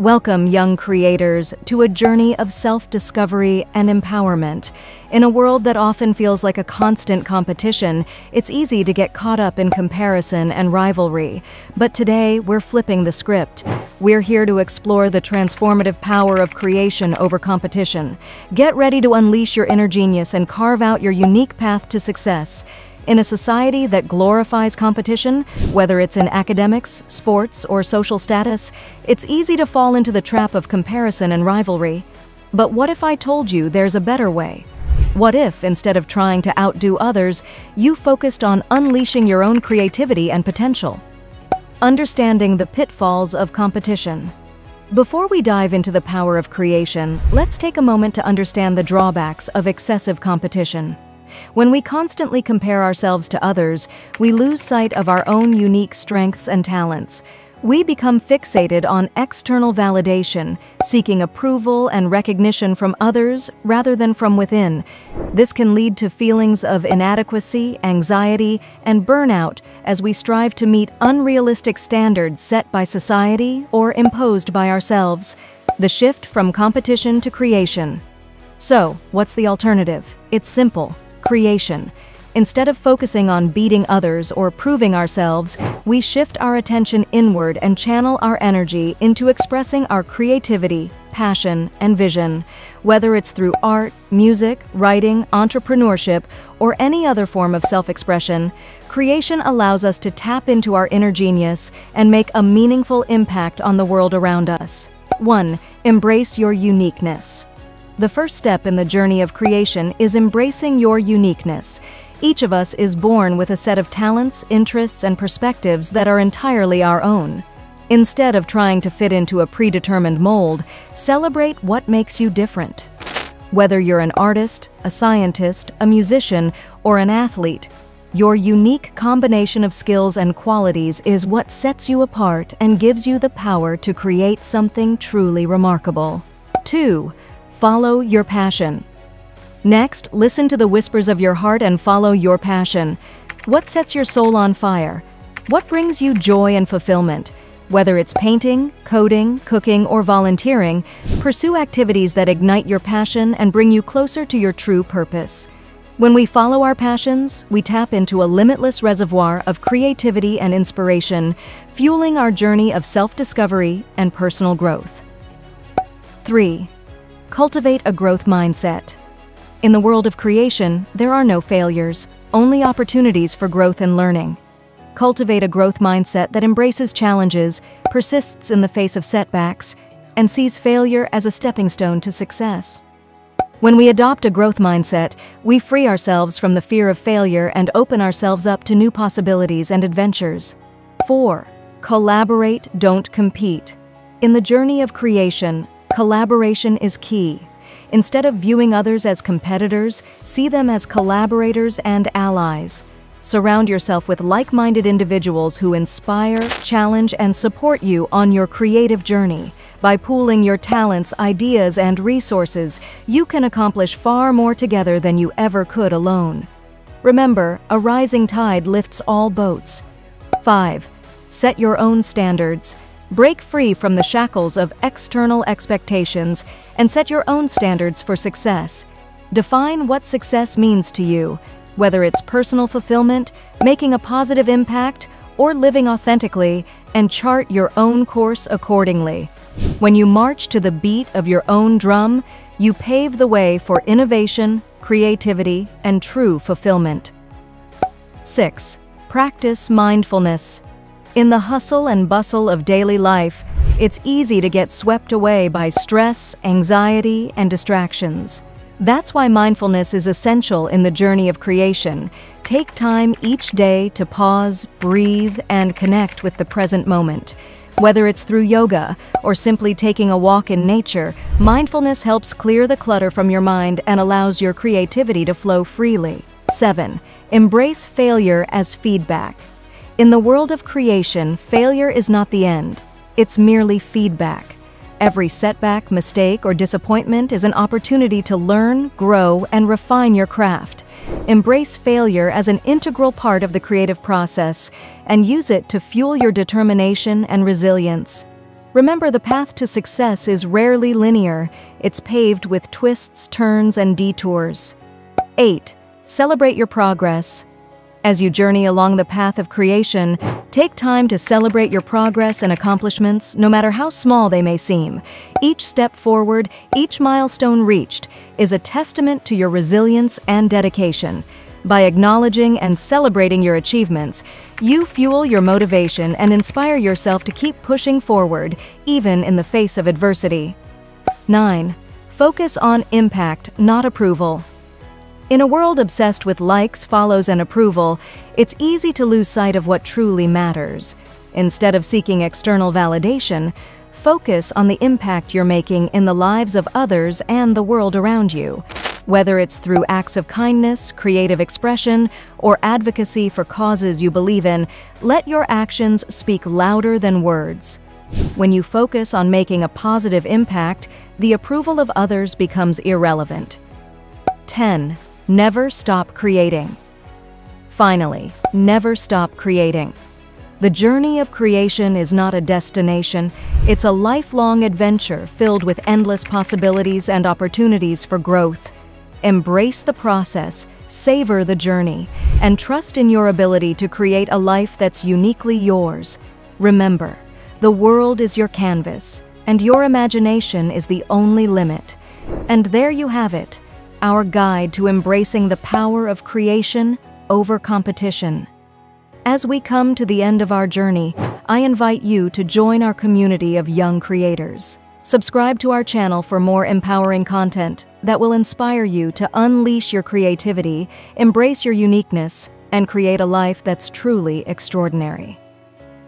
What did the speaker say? Welcome, young creators, to a journey of self-discovery and empowerment. In a world that often feels like a constant competition, it's easy to get caught up in comparison and rivalry. But today, we're flipping the script. We're here to explore the transformative power of creation over competition. Get ready to unleash your inner genius and carve out your unique path to success. In a society that glorifies competition, whether it's in academics, sports, or social status, it's easy to fall into the trap of comparison and rivalry. But what if I told you there's a better way? What if, instead of trying to outdo others, you focused on unleashing your own creativity and potential? Understanding the pitfalls of competition. Before we dive into the power of creation, let's take a moment to understand the drawbacks of excessive competition. When we constantly compare ourselves to others, we lose sight of our own unique strengths and talents. We become fixated on external validation, seeking approval and recognition from others rather than from within. This can lead to feelings of inadequacy, anxiety, and burnout as we strive to meet unrealistic standards set by society or imposed by ourselves. The shift from competition to creation. So, what's the alternative? It's simple. Creation. Instead of focusing on beating others or proving ourselves, we shift our attention inward and channel our energy into expressing our creativity, passion, and vision. Whether it's through art, music, writing, entrepreneurship, or any other form of self-expression, creation allows us to tap into our inner genius and make a meaningful impact on the world around us. 1. Embrace your uniqueness. The first step in the journey of creation is embracing your uniqueness. Each of us is born with a set of talents, interests, and perspectives that are entirely our own. Instead of trying to fit into a predetermined mold, celebrate what makes you different. Whether you're an artist, a scientist, a musician, or an athlete, your unique combination of skills and qualities is what sets you apart and gives you the power to create something truly remarkable. 2. Follow your passion. Next, listen to the whispers of your heart and follow your passion. What sets your soul on fire? What brings you joy and fulfillment? Whether it's painting, coding, cooking, or volunteering, pursue activities that ignite your passion and bring you closer to your true purpose. When we follow our passions, we tap into a limitless reservoir of creativity and inspiration, fueling our journey of self-discovery and personal growth. 3. Cultivate a growth mindset. In the world of creation, there are no failures, only opportunities for growth and learning. Cultivate a growth mindset that embraces challenges, persists in the face of setbacks, and sees failure as a stepping stone to success. When we adopt a growth mindset, we free ourselves from the fear of failure and open ourselves up to new possibilities and adventures. 4. Collaborate, don't compete. In the journey of creation, collaboration is key. Instead of viewing others as competitors, see them as collaborators and allies. Surround yourself with like-minded individuals who inspire, challenge, and support you on your creative journey. By pooling your talents, ideas, and resources, you can accomplish far more together than you ever could alone. Remember, a rising tide lifts all boats. 5. Set your own standards. Break free from the shackles of external expectations and set your own standards for success. Define what success means to you, whether it's personal fulfillment, making a positive impact, or living authentically, and chart your own course accordingly. When you march to the beat of your own drum, you pave the way for innovation, creativity, and true fulfillment. 6. Practice mindfulness. In the hustle and bustle of daily life, it's easy to get swept away by stress, anxiety, and distractions. That's why mindfulness is essential in the journey of creation. Take time each day to pause, breathe, and connect with the present moment. Whether it's through yoga or simply taking a walk in nature, mindfulness helps clear the clutter from your mind and allows your creativity to flow freely. 7. Embrace failure as feedback. In the world of creation, failure is not the end. It's merely feedback. Every setback, mistake, or disappointment is an opportunity to learn, grow, and refine your craft. Embrace failure as an integral part of the creative process and use it to fuel your determination and resilience. Remember, the path to success is rarely linear. It's paved with twists, turns, and detours. 8. Celebrate your progress. As you journey along the path of creation, take time to celebrate your progress and accomplishments, no matter how small they may seem. Each step forward, each milestone reached, is a testament to your resilience and dedication. By acknowledging and celebrating your achievements, you fuel your motivation and inspire yourself to keep pushing forward, even in the face of adversity. 9. Focus on impact, not approval. In a world obsessed with likes, follows, and approval, it's easy to lose sight of what truly matters. Instead of seeking external validation, focus on the impact you're making in the lives of others and the world around you. Whether it's through acts of kindness, creative expression, or advocacy for causes you believe in, let your actions speak louder than words. When you focus on making a positive impact, the approval of others becomes irrelevant. 10. Never stop creating. Finally, never stop creating. The journey of creation is not a destination. It's a lifelong adventure filled with endless possibilities and opportunities for growth. Embrace the process, savor the journey, and trust in your ability to create a life that's uniquely yours. Remember, the world is your canvas, and your imagination is the only limit. And there you have it. Our guide to embracing the power of creation over competition. As we come to the end of our journey, I invite you to join our community of young creators. Subscribe to our channel for more empowering content that will inspire you to unleash your creativity, embrace your uniqueness, and create a life that's truly extraordinary.